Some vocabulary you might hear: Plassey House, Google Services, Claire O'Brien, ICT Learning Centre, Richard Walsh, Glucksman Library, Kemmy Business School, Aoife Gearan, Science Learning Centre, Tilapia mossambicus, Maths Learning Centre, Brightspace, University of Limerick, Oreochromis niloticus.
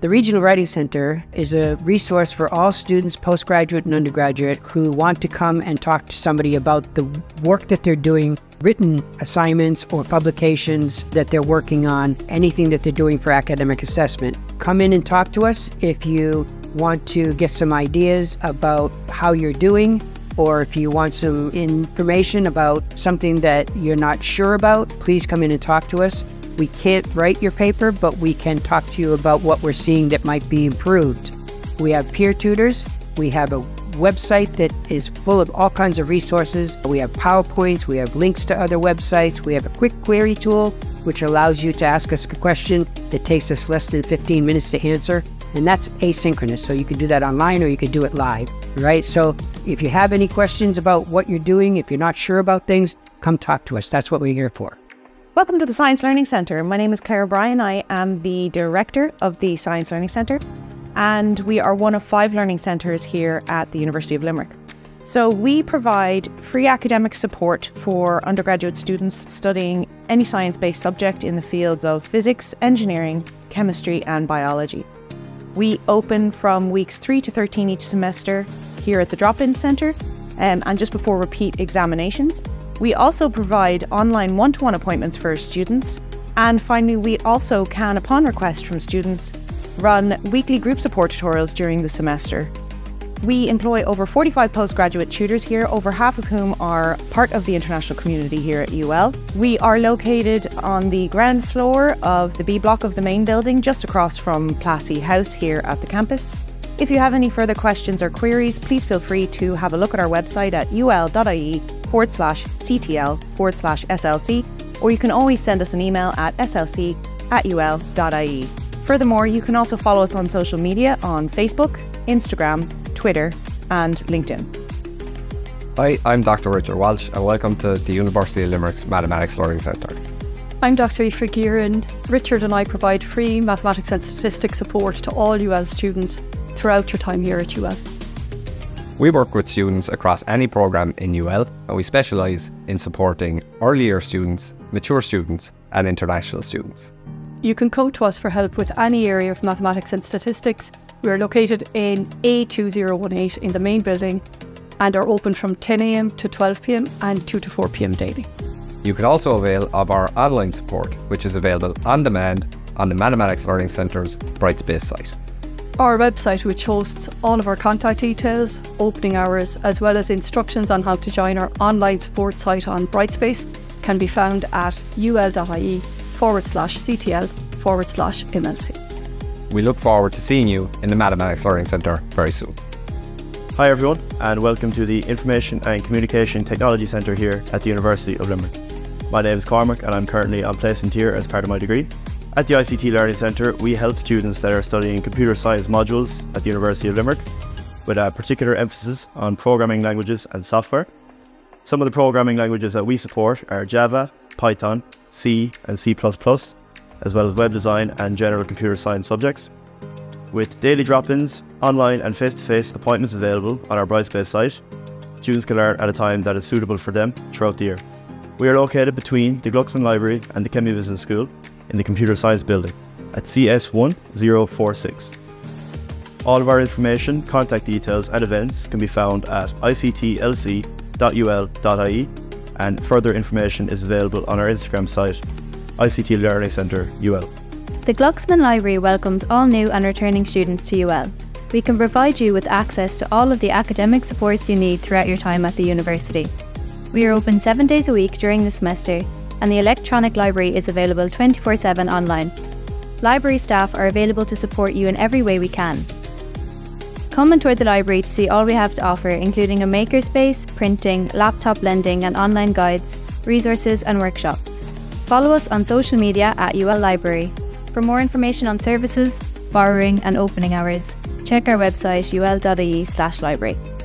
The Regional Writing Centre is a resource for all students, postgraduate and undergraduate, who want to come and talk to somebody about the work that they're doing, written assignments or publications that they're working on, anything that they're doing for academic assessment. Come in and talk to us if you want to get some ideas about how you're doing, or if you want some information about something that you're not sure about, please come in and talk to us. We can't write your paper, but we can talk to you about what we're seeing that might be improved. We have peer tutors. We have a website that is full of all kinds of resources. We have PowerPoints, we have links to other websites, we have a quick query tool which allows you to ask us a question that takes us less than 15 minutes to answer, and that's asynchronous, so you can do that online or you can do it live, right? So if you have any questions about what you're doing, if you're not sure about things, come talk to us. That's what we're here for. Welcome to the Science Learning Centre. My name is Claire O'Brien. I am the Director of the Science Learning Centre, and we are one of 5 learning centres here at the University of Limerick. So we provide free academic support for undergraduate students studying any science-based subject in the fields of physics, engineering, chemistry and biology. We open from weeks 3 to 13 each semester here at the drop-in centre and just before repeat examinations. We also provide online one-to-one appointments for students, and finally we also can, upon request from students, run weekly group support tutorials during the semester. We employ over 45 postgraduate tutors here, over half of whom are part of the international community here at UL. We are located on the ground floor of the B block of the main building, just across from Plassey House here at the campus. If you have any further questions or queries, please feel free to have a look at our website at ul.ie/ctl/slc, or you can always send us an email at slc@ul.ie. Furthermore, you can also follow us on social media on Facebook, Instagram, Twitter and LinkedIn. Hi, I'm Dr. Richard Walsh and welcome to the University of Limerick's Mathematics Learning Centre. I'm Dr. Aoife Gearan. Richard and I provide free mathematics and statistics support to all UL students throughout your time here at UL. We work with students across any programme in UL, and we specialise in supporting early year students, mature students and international students. You can come to us for help with any area of mathematics and statistics. We are located in A2018 in the main building and are open from 10 a.m. to 12 p.m. and 2 to 4 p.m. daily. You can also avail of our online support, which is available on demand on the Mathematics Learning Centre's Brightspace site. Our website, which hosts all of our contact details, opening hours, as well as instructions on how to join our online support site on Brightspace, can be found at ul.ie/CTL/MLC. We look forward to seeing you in the Mathematics Learning Centre very soon. Hi everyone, and welcome to the Information and Communication Technology Centre here at the University of Limerick. My name is Cormac and I'm currently on placement here as part of my degree. At the ICT Learning Centre, we help students that are studying computer science modules at the University of Limerick, with a particular emphasis on programming languages and software. Some of the programming languages that we support are Java, Python, C and C++, as well as web design and general computer science subjects. With daily drop-ins, online and face-to-face appointments available on our Brightspace site, students can learn at a time that is suitable for them throughout the year. We are located between the Glucksman Library and the Kemmy Business School in the Computer Science Building at CS1046. All of our information, contact details and events can be found at ictlc.ul.ie, and further information is available on our Instagram site, ICT Learning Centre UL. The Glucksman Library welcomes all new and returning students to UL. We can provide you with access to all of the academic supports you need throughout your time at the university. We are open 7 days a week during the semester, and the electronic library is available 24/7 online. Library staff are available to support you in every way we can. Come and tour the library to see all we have to offer, including a makerspace, printing, laptop lending and online guides, resources and workshops. Follow us on social media at UL Library. For more information on services, borrowing and opening hours, check our website ul.ie/library.